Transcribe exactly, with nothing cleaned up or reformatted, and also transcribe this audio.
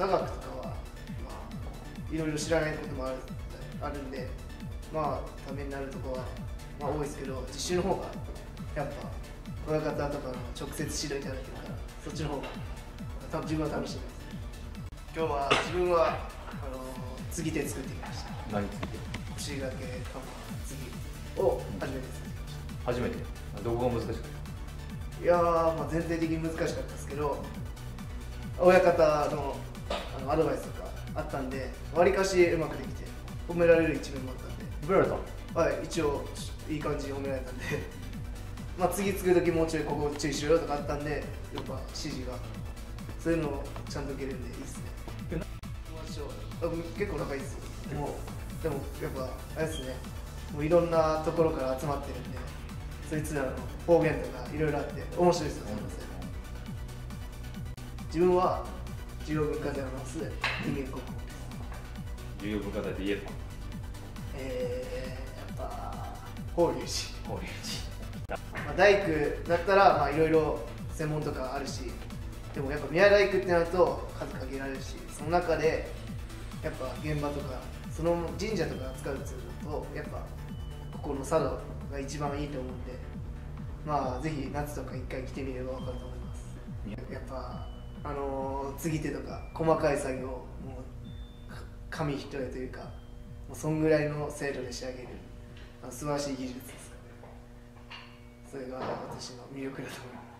座学とかは、まあ、いろいろ知らないこともある、あるんで、まあ、ためになるとこは、まあ、多いですけど、実習の方がやっぱ親方とかの直接指導いただけるから、そっちの方が自分は楽しみです。今日は自分はあの継ぎ手作ってきました。何継ぎ手？腰掛け鎌継ぎを初めて作ってきました。初めて？どこが難しかった？いやー、まあ、全体的に難しかったですけど、親方のあのアドバイスとかあったんで、わりかしうまくできて、褒められる一面もあったんで。褒められた？はい、一応いい感じに褒められたんでまあ次継ぐ時もうちょいここ注意しろよとかあったんで、やっぱ指示がそういうのをちゃんと受けるんでいいですね。結構仲いいですよ。もうでもやっぱあれですね、もういろんなところから集まってるんで、そいつらの方言とかいろいろあって面白いですよ。自分は重要文化財を持つ人間国宝です。重要文化財で言えば？えー、やっぱ法隆寺。法隆寺まあ、大工だったらまあいろいろ専門とかあるし、でもやっぱ宮大工ってなると数限られるし、その中でやっぱ現場とかその神社とか扱うとすると、やっぱここの佐渡が一番いいと思うんで、まあぜひ夏とか一回来てみれば分かると思います。やっぱあの継ぎ手とか細かい作業をもう紙一重というか、もうそんぐらいの精度で仕上げる素晴らしい技術です。それが私の魅力だと思います。